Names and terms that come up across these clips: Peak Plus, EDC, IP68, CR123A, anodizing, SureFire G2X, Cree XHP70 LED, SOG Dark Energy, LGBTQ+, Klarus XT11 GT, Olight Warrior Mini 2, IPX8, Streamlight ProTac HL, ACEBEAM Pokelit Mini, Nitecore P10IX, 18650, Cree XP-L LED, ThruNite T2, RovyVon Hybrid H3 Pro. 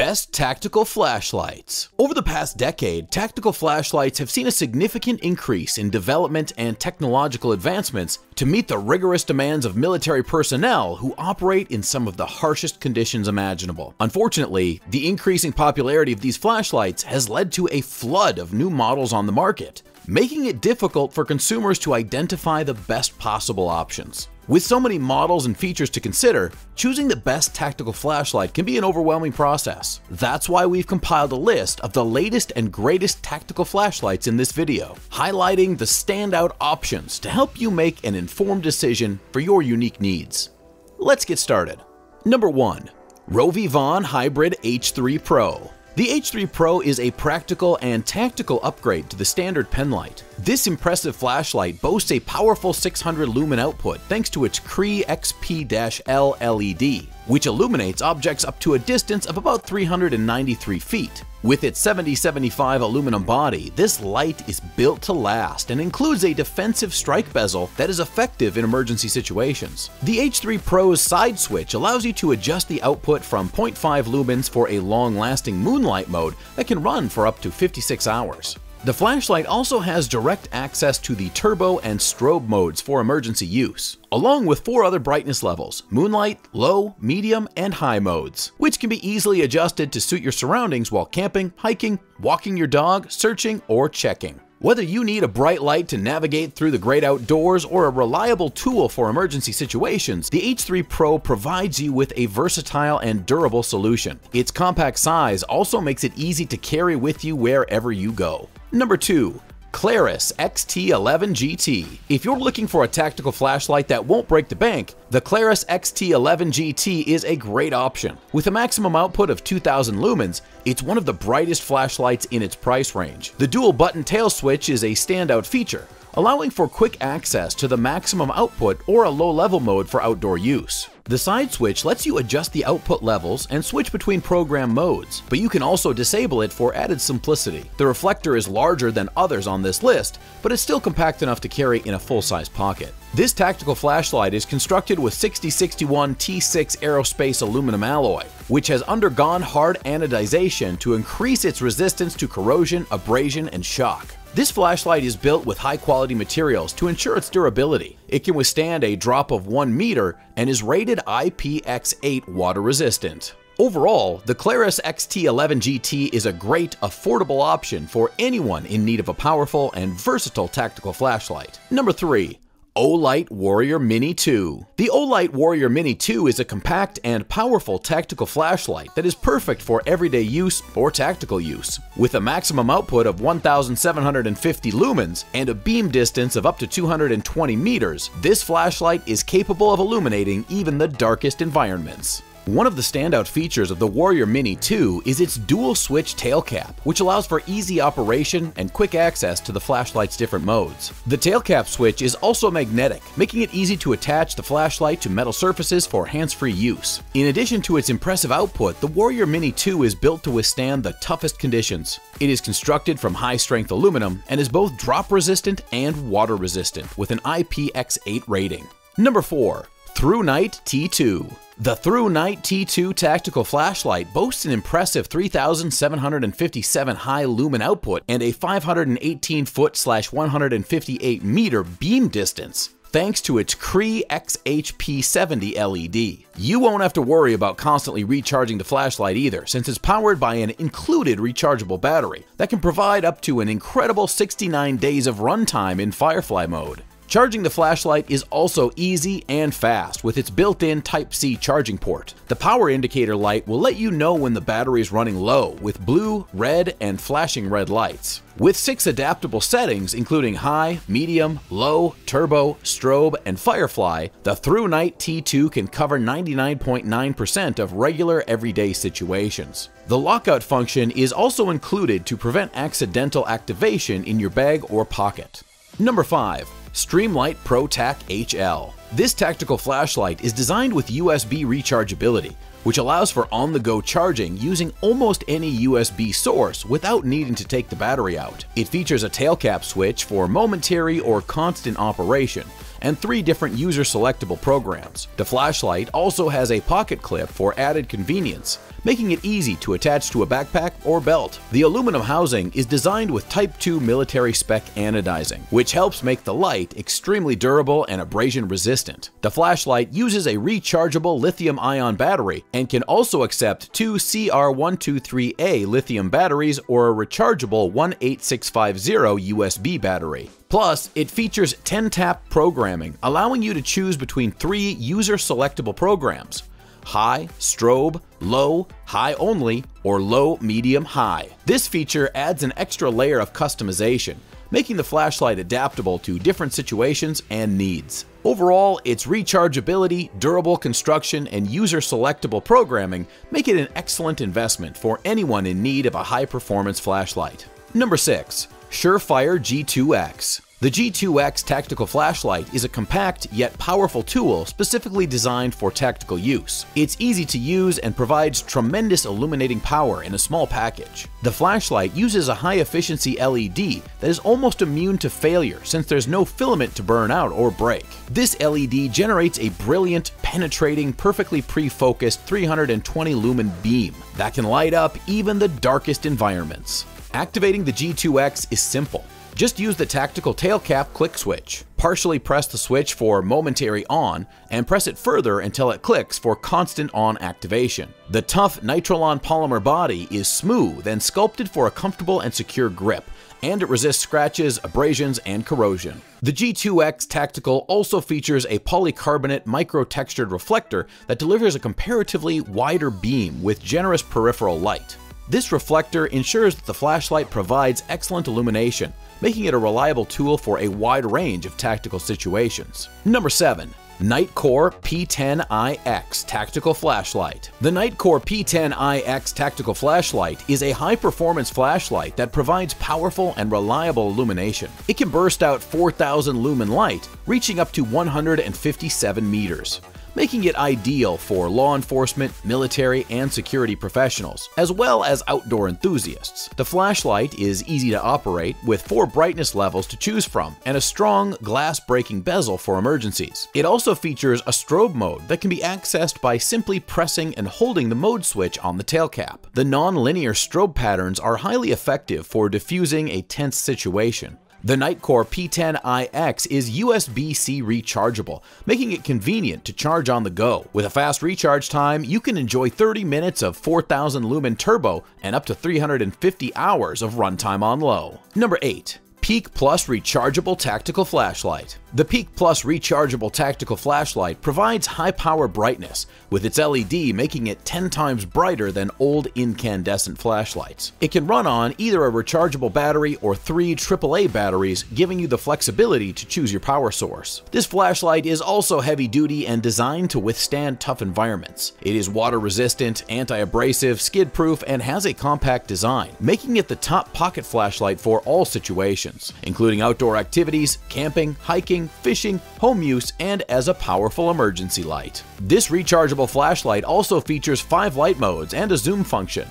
best tactical flashlights. Over the past decade, tactical flashlights have seen a significant increase in development and technological advancements to meet the rigorous demands of military personnel who operate in some of the harshest conditions imaginable. Unfortunately, the increasing popularity of these flashlights has led to a flood of new models on the market, making it difficult for consumers to identify the best possible options. With so many models and features to consider, choosing the best tactical flashlight can be an overwhelming process. That's why we've compiled a list of the latest and greatest tactical flashlights in this video, highlighting the standout options to help you make an informed decision for your unique needs. Let's get started. Number 1. RovyVon Hybrid H3 Pro. The H3 Pro is a practical and tactical upgrade to the standard penlight. This impressive flashlight boasts a powerful 600 lumen output thanks to its Cree XP-L LED, which illuminates objects up to a distance of about 393 feet. With its 7075 aluminum body, this light is built to last and includes a defensive strike bezel that is effective in emergency situations. The H3 Pro's side switch allows you to adjust the output from 0.5 lumens for a long-lasting moonlight mode that can run for up to 56 hours. The flashlight also has direct access to the turbo and strobe modes for emergency use, along with 4 other brightness levels: moonlight, low, medium, and high modes, which can be easily adjusted to suit your surroundings while camping, hiking, walking your dog, searching, or checking. Whether you need a bright light to navigate through the great outdoors or a reliable tool for emergency situations, the H3 Pro provides you with a versatile and durable solution. Its compact size also makes it easy to carry with you wherever you go. Number 2. Klarus XT11 GT. If you're looking for a tactical flashlight that won't break the bank, the Klarus XT11 GT is a great option. With a maximum output of 2000 lumens, it's one of the brightest flashlights in its price range. The dual button tail switch is a standout feature, allowing for quick access to the maximum output or a low-level mode for outdoor use. The side switch lets you adjust the output levels and switch between program modes, but you can also disable it for added simplicity. The reflector is larger than others on this list, but it's still compact enough to carry in a full-size pocket. This tactical flashlight is constructed with 6061 T6 Aerospace aluminum alloy, which has undergone hard anodization to increase its resistance to corrosion, abrasion, and shock. This flashlight is built with high-quality materials to ensure its durability. It can withstand a drop of 1 meter and is rated IPX8 water-resistant. Overall, the Klarus XT11 GT is a great, affordable option for anyone in need of a powerful and versatile tactical flashlight. Number 3. Olight Warrior Mini 2. The Olight Warrior Mini 2 is a compact and powerful tactical flashlight that is perfect for everyday use or tactical use. With a maximum output of 1750 lumens and a beam distance of up to 220 meters, this flashlight is capable of illuminating even the darkest environments. One of the standout features of the Warrior Mini 2 is its dual-switch tail cap, which allows for easy operation and quick access to the flashlight's different modes. The tail cap switch is also magnetic, making it easy to attach the flashlight to metal surfaces for hands-free use. In addition to its impressive output, the Warrior Mini 2 is built to withstand the toughest conditions. It is constructed from high-strength aluminum and is both drop-resistant and water-resistant, with an IPX8 rating. Number 4. ThruNite T2. The ThruNite T2 tactical flashlight boasts an impressive 3,757 high lumen output and a 518-foot/158-meter beam distance, thanks to its Cree XHP70 LED. You won't have to worry about constantly recharging the flashlight either, since it's powered by an included rechargeable battery that can provide up to an incredible 69 days of runtime in Firefly mode. Charging the flashlight is also easy and fast with its built-in Type-C charging port. The power indicator light will let you know when the battery is running low with blue, red, and flashing red lights. With 6 adaptable settings including high, medium, low, turbo, strobe, and firefly, the ThruNite T2 can cover 99.9% of regular everyday situations. The lockout function is also included to prevent accidental activation in your bag or pocket. Number 5. Streamlight ProTac HL. This tactical flashlight is designed with USB rechargeability, which allows for on-the-go charging using almost any USB source without needing to take the battery out. It features a tail cap switch for momentary or constant operation, and 3 different user-selectable programs. The flashlight also has a pocket clip for added convenience, making it easy to attach to a backpack or belt. The aluminum housing is designed with Type 2 military spec anodizing, which helps make the light extremely durable and abrasion resistant. The flashlight uses a rechargeable lithium-ion battery and can also accept two CR123A lithium batteries or a rechargeable 18650 USB battery. Plus, it features 10-tap programming, allowing you to choose between three user-selectable programs: high, strobe, low, high only, or low, medium, high. This feature adds an extra layer of customization, making the flashlight adaptable to different situations and needs. Overall, its rechargeability, durable construction, and user-selectable programming make it an excellent investment for anyone in need of a high-performance flashlight. Number 6. SureFire G2X. The G2X tactical flashlight is a compact yet powerful tool specifically designed for tactical use. It's easy to use and provides tremendous illuminating power in a small package. The flashlight uses a high-efficiency LED that is almost immune to failure since there's no filament to burn out or break. This LED generates a brilliant, penetrating, perfectly pre-focused 320-lumen beam that can light up even the darkest environments. Activating the G2X is simple. Just use the tactical tailcap click switch. Partially press the switch for momentary on, and press it further until it clicks for constant on activation. The tough nylon polymer body is smooth and sculpted for a comfortable and secure grip, and it resists scratches, abrasions, and corrosion. The G2X Tactical also features a polycarbonate micro-textured reflector that delivers a comparatively wider beam with generous peripheral light. This reflector ensures that the flashlight provides excellent illumination, making it a reliable tool for a wide range of tactical situations. Number 7. Nitecore P10IX Tactical Flashlight. The Nitecore P10IX Tactical Flashlight is a high-performance flashlight that provides powerful and reliable illumination. It can burst out 4,000 lumen light, reaching up to 157 meters, making it ideal for law enforcement, military, and security professionals, as well as outdoor enthusiasts. The flashlight is easy to operate, with 4 brightness levels to choose from and a strong glass-breaking bezel for emergencies. It also features a strobe mode that can be accessed by simply pressing and holding the mode switch on the tailcap. The non-linear strobe patterns are highly effective for diffusing a tense situation. The Nitecore P10IX is USB-C rechargeable, making it convenient to charge on the go. With a fast recharge time, you can enjoy 30 minutes of 4,000 lumen turbo and up to 350 hours of runtime on low. Number 8. Peak Plus Rechargeable Tactical Flashlight. The Peak Plus Rechargeable Tactical Flashlight provides high-power brightness, with its LED making it 10 times brighter than old incandescent flashlights. It can run on either a rechargeable battery or 3 AAA batteries, giving you the flexibility to choose your power source. This flashlight is also heavy-duty and designed to withstand tough environments. It is water-resistant, anti-abrasive, skid-proof, and has a compact design, making it the top pocket flashlight for all situations, including outdoor activities, camping, hiking, fishing, home use, and as a powerful emergency light. This rechargeable flashlight also features 5 light modes and a zoom function.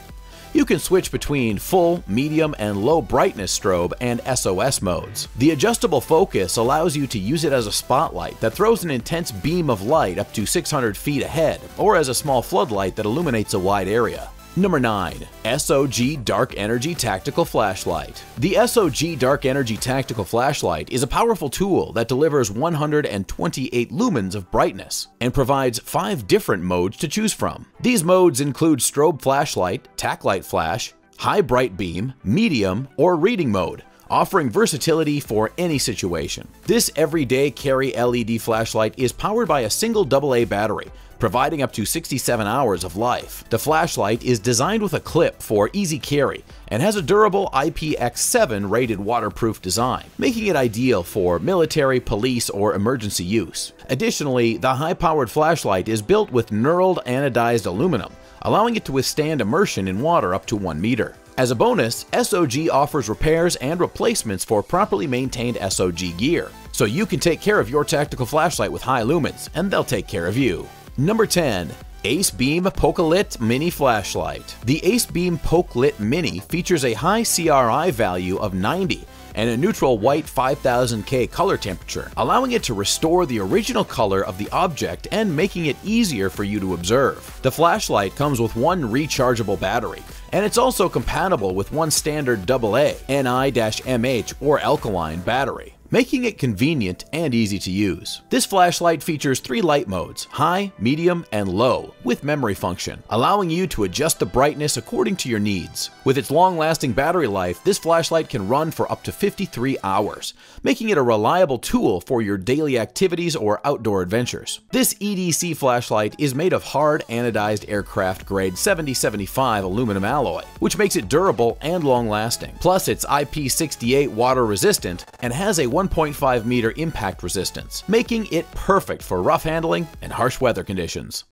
You can switch between full, medium, and low brightness strobe and SOS modes. The adjustable focus allows you to use it as a spotlight that throws an intense beam of light up to 600 feet ahead, or as a small floodlight that illuminates a wide area. Number 9. SOG Dark Energy Tactical Flashlight. The SOG Dark Energy Tactical Flashlight is a powerful tool that delivers 128 lumens of brightness and provides 5 different modes to choose from. These modes include strobe flashlight, tack light flash, high bright beam, medium, or reading mode, offering versatility for any situation. This everyday carry LED flashlight is powered by a single AA battery, providing up to 67 hours of life. The flashlight is designed with a clip for easy carry and has a durable IPX7 rated waterproof design, making it ideal for military, police, or emergency use. Additionally, the high-powered flashlight is built with knurled anodized aluminum, allowing it to withstand immersion in water up to 1 meter. As a bonus, SOG offers repairs and replacements for properly maintained SOG gear, so you can take care of your tactical flashlight with high lumens, and they'll take care of you. Number 10. ACEBEAM Pokelit Mini Flashlight. The ACEBEAM Pokelit Mini features a high CRI value of 90, and a neutral white 5000K color temperature, allowing it to restore the original color of the object and making it easier for you to observe. The flashlight comes with one rechargeable battery, and it's also compatible with one standard AA, Ni-MH or alkaline battery, making it convenient and easy to use. This flashlight features 3 light modes, high, medium, and low, with memory function, allowing you to adjust the brightness according to your needs. With its long-lasting battery life, this flashlight can run for up to 53 hours, making it a reliable tool for your daily activities or outdoor adventures. This EDC flashlight is made of hard anodized aircraft grade 7075 aluminum alloy, which makes it durable and long-lasting. Plus, it's IP68 water resistant and has a 1.5 meter impact resistance, making it perfect for rough handling and harsh weather conditions.